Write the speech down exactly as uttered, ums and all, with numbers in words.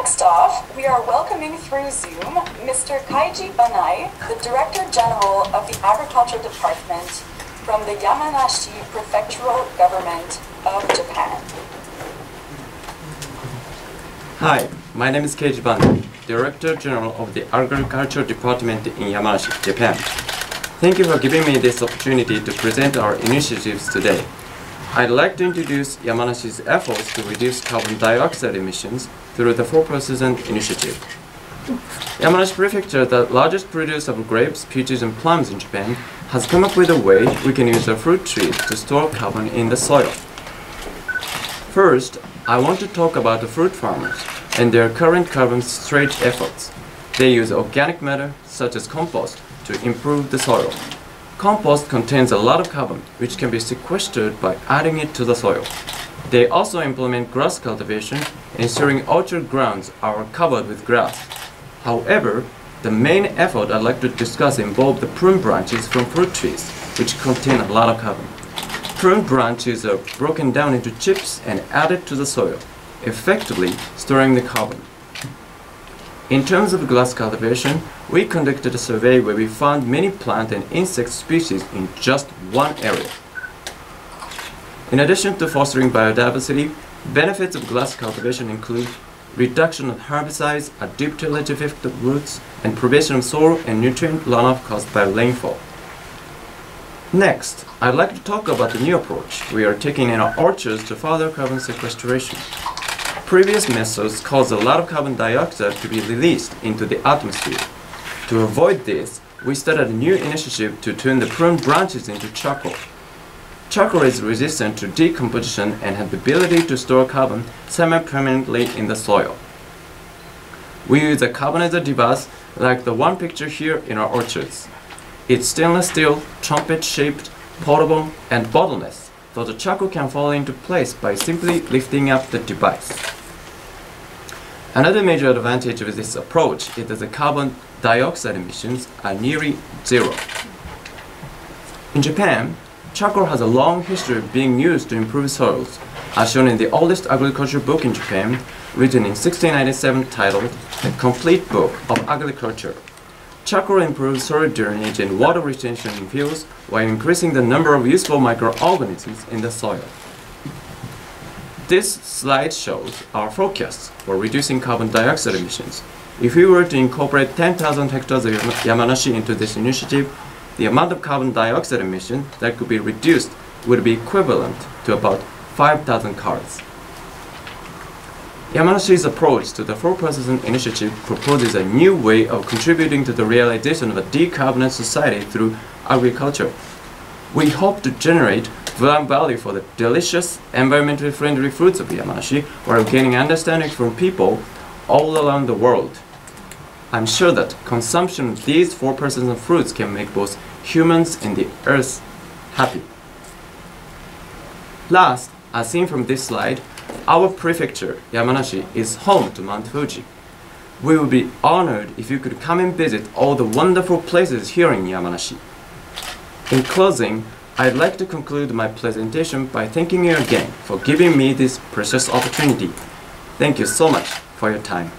Next off, we are welcoming through Zoom Mister Keiji Banai, the Director General of the Agriculture Department from the Yamanashi Prefectural Government of Japan. Hi, my name is Keiji Banai, Director General of the Agriculture Department in Yamanashi, Japan. Thank you for giving me this opportunity to present our initiatives today. I'd like to introduce Yamanashi's efforts to reduce carbon dioxide emissions through the four per thousand Initiative. Yamanashi Prefecture, the largest producer of grapes, peaches and plums in Japan, has come up with a way we can use our fruit trees to store carbon in the soil. First, I want to talk about the fruit farmers and their current carbon storage efforts. They use organic matter, such as compost, to improve the soil. Compost contains a lot of carbon, which can be sequestered by adding it to the soil. They also implement grass cultivation, ensuring orchard grounds are covered with grass. However, the main effort I'd like to discuss involves the prune branches from fruit trees, which contain a lot of carbon. Prune branches are broken down into chips and added to the soil, effectively storing the carbon. In terms of grass cultivation, we conducted a survey where we found many plant and insect species in just one area. In addition to fostering biodiversity, benefits of grass cultivation include reduction of herbicides, adoptive roots, and prevention of soil and nutrient runoff caused by rainfall. Next, I'd like to talk about the new approach we are taking in our orchards to further carbon sequestration. Previous methods caused a lot of carbon dioxide to be released into the atmosphere. To avoid this, we started a new initiative to turn the prune branches into charcoal. Charcoal is resistant to decomposition and has the ability to store carbon semi-permanently in the soil. We use a carbonizer device like the one pictured here in our orchards. It's stainless steel, trumpet-shaped, portable, and bottomless, so the charcoal can fall into place by simply lifting up the device. Another major advantage of this approach is that the carbon dioxide emissions are nearly zero. In Japan, charcoal has a long history of being used to improve soils, as shown in the oldest agriculture book in Japan, written in sixteen ninety-seven, titled The Complete Book of Agriculture. Charcoal improves soil drainage and water retention in fields while increasing the number of useful microorganisms in the soil. This slide shows our forecasts for reducing carbon dioxide emissions. If we were to incorporate ten thousand hectares of Yamanashi into this initiative, the amount of carbon dioxide emission that could be reduced would be equivalent to about five thousand cars. Yamanashi's approach to the four per thousand Initiative proposes a new way of contributing to the realization of a decarbonized society through agriculture. We hope to generate value for the delicious, environmentally friendly fruits of Yamanashi while gaining understanding from people all around the world. I'm sure that consumption of these four per thousand fruits can make both humans and the earth happy. Last, as seen from this slide, our prefecture, Yamanashi, is home to Mount Fuji. We would be honored if you could come and visit all the wonderful places here in Yamanashi. In closing, I'd like to conclude my presentation by thanking you again for giving me this precious opportunity. Thank you so much for your time.